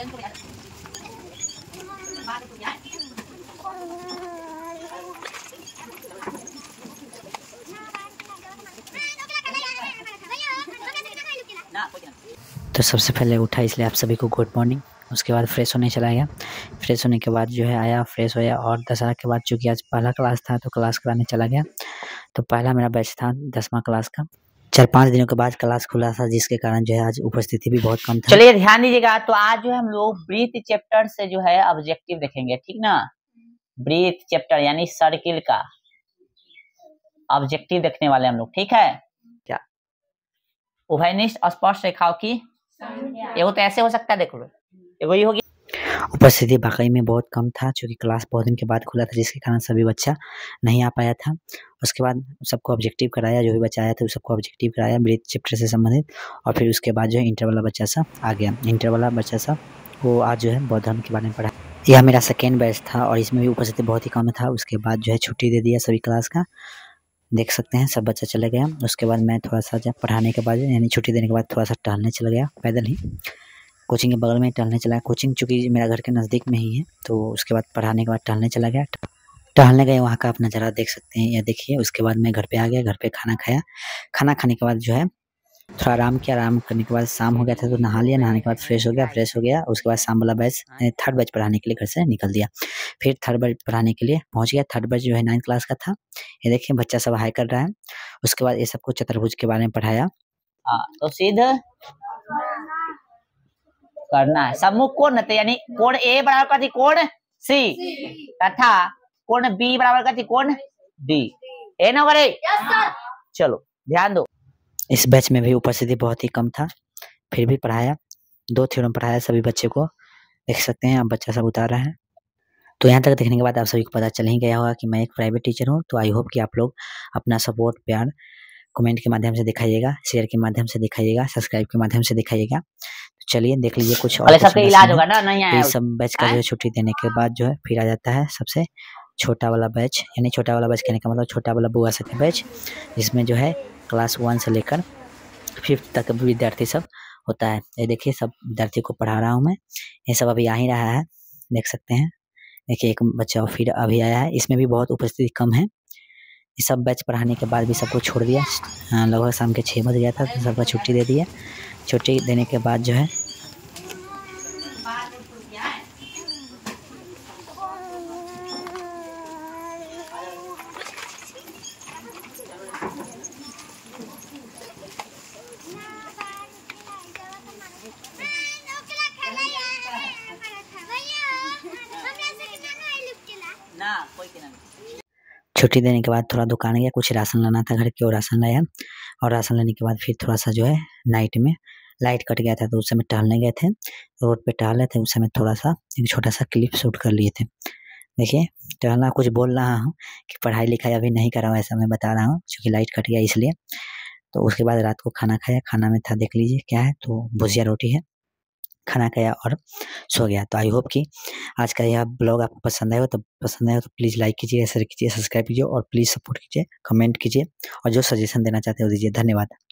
तो सबसे पहले उठा इसलिए आप सभी को गुड मॉर्निंग। उसके बाद फ्रेश होने चला गया। फ्रेश होने के बाद जो है आया, फ्रेश होया और दशहरा के बाद चूँकि आज पहला क्लास था तो क्लास कराने चला गया। तो पहला मेरा बैच था 10वां क्लास का। 4-5 दिनों के बाद क्लास खुला था जिसके कारण जो है आज उपस्थिति भी बहुत कम था। चलिए ध्यान दीजिएगा। तो आज जो है हम लोग ब्रीथ चैप्टर से जो है ऑब्जेक्टिव देखेंगे, ठीक ना। ब्रीथ चैप्टर यानी सर्किल का ऑब्जेक्टिव देखने वाले हम लोग, ठीक है। क्या उभयनिष्ठ स्पर्श रेखाओं की एगो तो ऐसे हो सकता है, देख लो एगो ये होगी। उपस्थिति वाकई में बहुत कम था क्योंकि क्लास बहुत दिन के बाद खुला था जिसके कारण सभी बच्चा नहीं आ पाया था। उसके बाद सबको ऑब्जेक्टिव कराया, जो भी बच्चा आया था सबको ऑब्जेक्टिव कराया ब्रीथ चैप्टर से संबंधित। और फिर उसके बाद जो है इंटर वाला बच्चा सा आ गया। इंटर वाला बच्चा सा वो आज जो है बौद्ध धर्म के बारे में पढ़ा। यह मेरा सेकेंड बैच था और इसमें भी उपस्थिति बहुत ही कम था। उसके बाद जो है छुट्टी दे दिया सभी क्लास का, देख सकते हैं सब बच्चा चले गया। उसके बाद मैं थोड़ा सा जब पढ़ाने के बाद यानी छुट्टी देने के बाद थोड़ा सा टहलने चला गया, पैदल ही कोचिंग के बगल में टहलने चला। कोचिंग चूँकि मेरा घर के नज़दीक में ही है तो उसके बाद पढ़ाने के बाद टहलने चला गया। टहलने गए, वहाँ का आप नज़ारा देख सकते हैं या देखिए। उसके बाद मैं घर पे आ गया, घर पे खाना खाया। खाना खाने के बाद जो है थोड़ा आराम किया। आराम करने के बाद शाम हो गया था तो नहा लिया। नहाने के बाद फ्रेश हो गया। फ्रेश हो गया उसके बाद शाम वाला बैच थर्ड बैच पढ़ाने के लिए घर से निकल दिया। फिर थर्ड बैच पढ़ाने के लिए पहुँच गया। थर्ड बैच जो है 9th क्लास का था। ये देखिए बच्चा सब हाई कर रहा है। उसके बाद ये सबको चतुर्भुज के बारे में पढ़ाया। तो सीधा करना है। सम्मुख कोण होते यानी कोण ए बराबर का त्रिकोण सी तथा कोण बी बराबर का त्रिकोण डी। ए ना करे, चलो ध्यान दो। इस बैच में भी उपस्थिति बहुत ही कम था, फिर भी पढ़ाया। 2 थ्योरम पढ़ाया सभी बच्चे को, देख सकते हैं आप बच्चा सब उतार रहा है। तो यहाँ तक देखने के बाद आप सभी को पता चल ही गया होगा कि मैं एक प्राइवेट टीचर हूँ। तो आई होप कि आप लोग अपना सपोर्ट प्यार कमेंट के माध्यम से दिखाइएगा, शेयर के माध्यम से दिखाइएगा, सब्सक्राइब के माध्यम से दिखाइएगा। तो चलिए देख लीजिए कुछ और सबका इलाज होगा ना, नहीं आया सब बैच का जो है छुट्टी देने के बाद जो है फिर आ जाता है सबसे छोटा वाला बैच। यानी छोटा वाला बैच कहने का मतलब छोटा वाला बुआ सती बैच, जिसमें जो है क्लास 1 से लेकर 5th तक विद्यार्थी सब होता है। ये देखिए सब विद्यार्थी को पढ़ा रहा हूँ मैं। ये सब अभी आ ही रहा है, देख सकते हैं। देखिए एक बच्चा फिर अभी आया है। इसमें भी बहुत उपस्थिति कम है। सब बैच पढ़ाने के बाद भी सबको छोड़ दिया। लगभग शाम के 6 बज गया था तो सबका छुट्टी दे दिया। छुट्टी देने के बाद जो है छुट्टी देने के बाद थोड़ा दुकान गया, कुछ राशन लाना था घर के, और राशन लाया। और राशन लेने के बाद फिर थोड़ा सा जो है नाइट में लाइट कट गया था तो उस समय टहलने गए थे। रोड पे टहल रहे थे उस समय थोड़ा सा एक छोटा सा क्लिप शूट कर लिए थे। देखिए टहलना कुछ बोल रहा हूँ कि पढ़ाई लिखाई अभी नहीं कर रहा हूँ, ऐसा मैं बता रहा हूँ क्योंकि लाइट कट गया इसलिए। तो उसके बाद रात को खाना खाया। खाना में था देख लीजिए क्या है, तो भुजिया रोटी है। खाना खाया और सो गया। तो आई होप कि आज का यह ब्लॉग आपको पसंद आए तो प्लीज़ लाइक कीजिए, शेयर कीजिए, सब्सक्राइब कीजिए और प्लीज़ सपोर्ट कीजिए, कमेंट कीजिए और जो सजेशन देना चाहते हो दीजिए। धन्यवाद।